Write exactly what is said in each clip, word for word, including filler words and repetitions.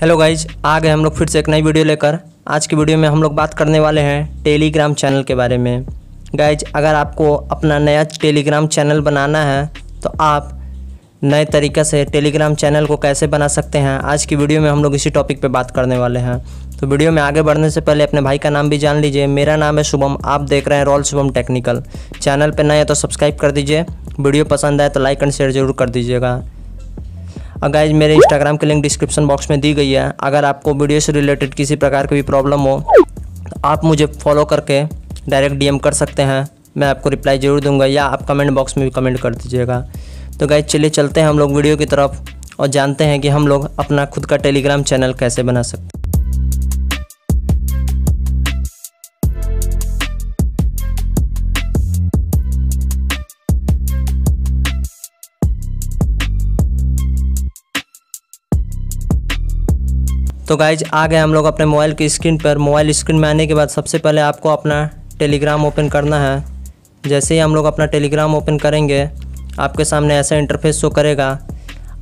Hello guys, आ गए हम लोग फिर से एक नई वीडियो लेकर। आज की वीडियो में हम लोग बात करने वाले हैं टेलीग्राम चैनल के बारे में। गाइज, अगर आपको अपना नया टेलीग्राम चैनल बनाना है तो आप नए तरीक़े से टेलीग्राम चैनल को कैसे बना सकते हैं, आज की वीडियो में हम लोग इसी टॉपिक पे बात करने वाले हैं। तो वीडियो में आगे बढ़ने से पहले अपने भाई का नाम भी जान लीजिए। मेरा नाम है शुभम, आप देख रहे हैं रॉयल शुभम टेक्निकल। चैनल पर नए तो सब्सक्राइब कर दीजिए, वीडियो पसंद आए तो लाइक एंड शेयर ज़रूर कर दीजिएगा। और गाइज, मेरे इंस्टाग्राम की लिंक डिस्क्रिप्शन बॉक्स में दी गई है। अगर आपको वीडियो से रिलेटेड किसी प्रकार की भी प्रॉब्लम हो तो आप मुझे फॉलो करके डायरेक्ट डीएम कर सकते हैं, मैं आपको रिप्लाई ज़रूर दूंगा, या आप कमेंट बॉक्स में भी कमेंट कर दीजिएगा। तो गाइज, चलिए चलते हैं हम लोग वीडियो की तरफ और जानते हैं कि हम लोग अपना खुद का टेलीग्राम चैनल कैसे बना सकते हैं। तो गाइज, आ गए हम लोग अपने मोबाइल की स्क्रीन पर। मोबाइल स्क्रीन में आने के बाद सबसे पहले आपको अपना टेलीग्राम ओपन करना है। जैसे ही हम लोग अपना टेलीग्राम ओपन करेंगे, आपके सामने ऐसा इंटरफेस शो करेगा।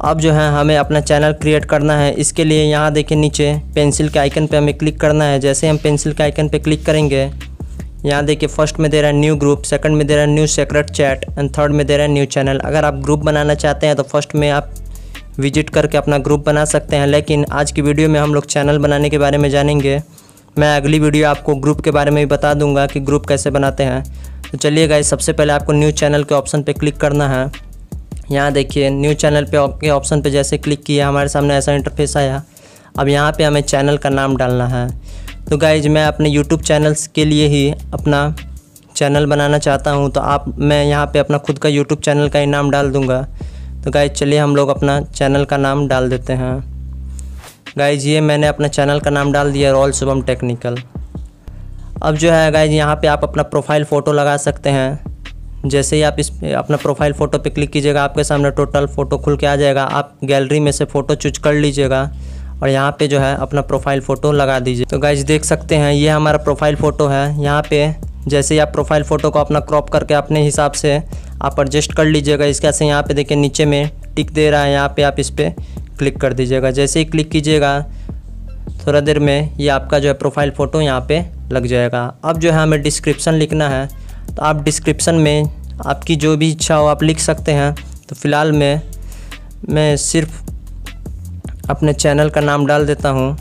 अब जो है हमें अपना चैनल क्रिएट करना है। इसके लिए यहाँ देखिए नीचे पेंसिल के आइकन पे हमें क्लिक करना है। जैसे हम पेंसिल के आइकन पर क्लिक करेंगे, यहाँ देखिए फर्स्ट में दे रहा है न्यू ग्रुप, सेकंड में दे रहा है new secret chat and third में दे रहा है न्यू चैनल। अगर आप ग्रुप बनाना चाहते हैं तो फर्स्ट में आप विजिट करके अपना ग्रुप बना सकते हैं, लेकिन आज की वीडियो में हम लोग चैनल बनाने के बारे में जानेंगे। मैं अगली वीडियो आपको ग्रुप के बारे में भी बता दूंगा कि ग्रुप कैसे बनाते हैं। तो चलिए गाइस, सबसे पहले आपको न्यू चैनल के ऑप्शन पे क्लिक करना है। यहाँ देखिए न्यू चैनल पे के ऑप्शन पे जैसे क्लिक किया, हमारे सामने ऐसा इंटरफेस आया। अब यहाँ पर हमें चैनल का नाम डालना है। तो गाइज, मैं अपने यूट्यूब चैनल्स के लिए ही अपना चैनल बनाना चाहता हूँ, तो आप मैं यहाँ पर अपना खुद का यूट्यूब चैनल का ही नाम डाल दूँगा। तो गाइज, चलिए हम लोग अपना चैनल का नाम डाल देते हैं। गाइज, ये मैंने अपना चैनल का नाम डाल दिया, रॉयल शुभम टेक्निकल। अब जो है गाइज, यहाँ पे आप अपना प्रोफाइल फ़ोटो लगा सकते हैं। जैसे ही आप इस अपना प्रोफाइल फ़ोटो पे क्लिक कीजिएगा, आपके सामने टोटल फ़ोटो खुल के आ जाएगा। आप गैलरी में से फ़ोटो चूज कर लीजिएगा और यहाँ पर जो है अपना प्रोफाइल फ़ोटो लगा दीजिए। तो गाइज, देख सकते हैं ये हमारा प्रोफाइल फ़ोटो है। यहाँ पर जैसे ही आप प्रोफाइल फ़ोटो को अपना क्रॉप करके अपने हिसाब से आप एडजस्ट कर लीजिएगा। इसके से यहाँ पे देखिए नीचे में टिक दे रहा है, यहाँ पे आप इस पर क्लिक कर दीजिएगा। जैसे ही क्लिक कीजिएगा, थोड़ा देर में ये आपका जो है प्रोफाइल फ़ोटो यहाँ पे लग जाएगा। अब जो है हमें डिस्क्रिप्शन लिखना है, तो आप डिस्क्रिप्शन में आपकी जो भी इच्छा हो आप लिख सकते हैं। तो फ़िलहाल मैं मैं सिर्फ अपने चैनल का नाम डाल देता हूँ।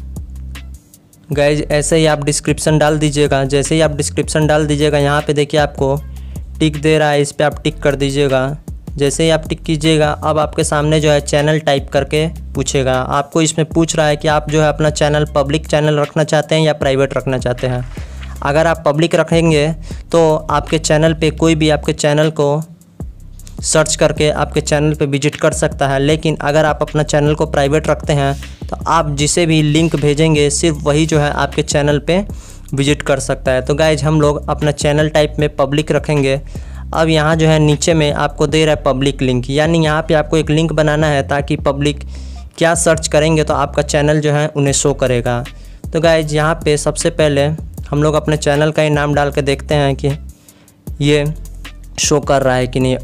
गाइज, ऐसे ही आप डिस्क्रिप्शन डाल दीजिएगा। जैसे ही आप डिस्क्रिप्शन डाल दीजिएगा, यहाँ पे देखिए आपको टिक दे रहा है, इस पर आप टिक कर दीजिएगा। जैसे ही आप टिक कीजिएगा, अब आपके सामने जो है चैनल टाइप करके पूछेगा। आपको इसमें पूछ रहा है कि आप जो है अपना चैनल पब्लिक चैनल रखना चाहते हैं या प्राइवेट रखना चाहते हैं। अगर आप पब्लिक रखेंगे तो आपके चैनल पे कोई भी आपके चैनल को सर्च करके आपके चैनल पे विजिट कर सकता है, लेकिन अगर आप अपना चैनल को प्राइवेट रखते हैं तो आप जिसे भी लिंक भेजेंगे सिर्फ वही जो है आपके चैनल पे विजिट कर सकता है। तो गाइज, हम लोग अपना चैनल टाइप में पब्लिक रखेंगे। अब यहाँ जो है नीचे में आपको दे रहा है पब्लिक लिंक, यानी यहाँ पे आपको एक लिंक बनाना है ताकि पब्लिक क्या सर्च करेंगे तो आपका चैनल जो है उन्हें शो करेगा। तो गाइज, यहाँ पे सबसे पहले हम लोग अपने चैनल का ही नाम डाल के देखते हैं कि ये शो कर रहा है कि नहीं।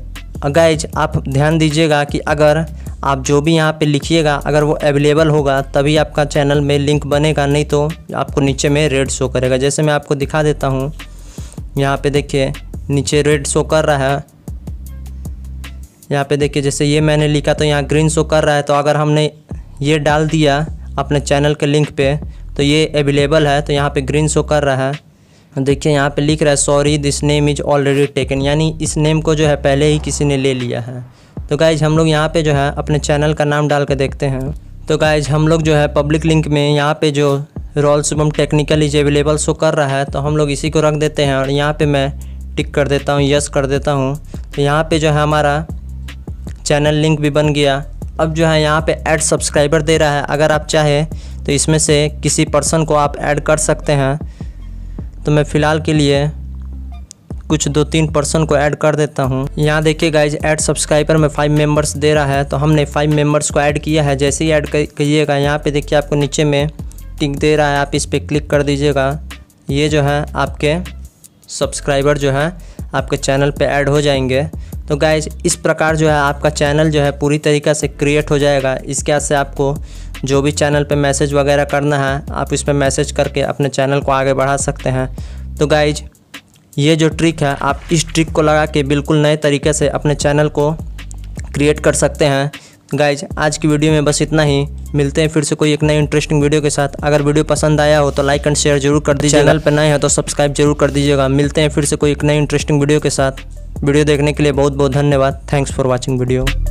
गाइज, आप ध्यान दीजिएगा कि अगर आप जो भी यहाँ पे लिखिएगा, अगर वो अवेलेबल होगा तभी आपका चैनल में लिंक बनेगा, नहीं तो आपको नीचे में रेड शो करेगा। जैसे मैं आपको दिखा देता हूँ, यहाँ पे देखिए नीचे रेड शो कर रहा है। यहाँ पे देखिए जैसे ये मैंने लिखा तो यहाँ ग्रीन शो कर रहा है। तो अगर हमने ये डाल दिया अपने चैनल के लिंक पर तो ये अवेलेबल है, तो यहाँ पर ग्रीन शो कर रहा है। देखिए यहाँ पे लिख रहा है sorry this name is already taken, यानी इस नेम को जो है पहले ही किसी ने ले लिया है। तो गाइज, हम लोग यहाँ पे जो है अपने चैनल का नाम डाल के देखते हैं। तो गाइज, हम लोग जो है पब्लिक लिंक में यहाँ पे जो royal Shubham technical is available show कर रहा है, तो हम लोग इसी को रख देते हैं। और यहाँ पे मैं टिक कर देता हूँ, यस कर देता हूँ। तो यहाँ पर जो है हमारा चैनल लिंक भी बन गया। अब जो है यहाँ पे ऐड सब्सक्राइबर दे रहा है, अगर आप चाहें तो इसमें से किसी पर्सन को आप ऐड कर सकते हैं। तो मैं फ़िलहाल के लिए कुछ दो तीन पर्सन को ऐड कर देता हूँ। यहाँ देखिए गाइज, ऐड सब्सक्राइबर में फाइव मेंबर्स दे रहा है, तो हमने फाइव मेंबर्स को ऐड किया है। जैसे ही ऐड करिएगा, यहाँ पे देखिए आपको नीचे में टिक दे रहा है, आप इस पर क्लिक कर दीजिएगा। ये जो है आपके सब्सक्राइबर जो है आपके चैनल पे ऐड हो जाएंगे। तो गाइज, इस प्रकार जो है आपका चैनल जो है पूरी तरीक़े से क्रिएट हो जाएगा। इसके बाद से आपको जो भी चैनल पे मैसेज वगैरह करना है आप इस पर मैसेज करके अपने चैनल को आगे बढ़ा सकते हैं। तो गाइज ये जो ट्रिक है आप इस ट्रिक को लगा के बिल्कुल नए तरीके से अपने चैनल को क्रिएट कर सकते हैं। गाइज आज की वीडियो में बस इतना ही, मिलते हैं फिर से कोई एक नई इंटरेस्टिंग वीडियो के साथ। अगर वीडियो पसंद आया हो तो लाइक एंड शेयर जरूर कर दीजिएगा, चैनल पर नए हो तो सब्सक्राइब जरूर कर दीजिएगा। मिलते हैं फिर से कोई एक नई इंटरेस्टिंग वीडियो के साथ। वीडियो देखने के लिए बहुत बहुत धन्यवाद। Thanks for watching video.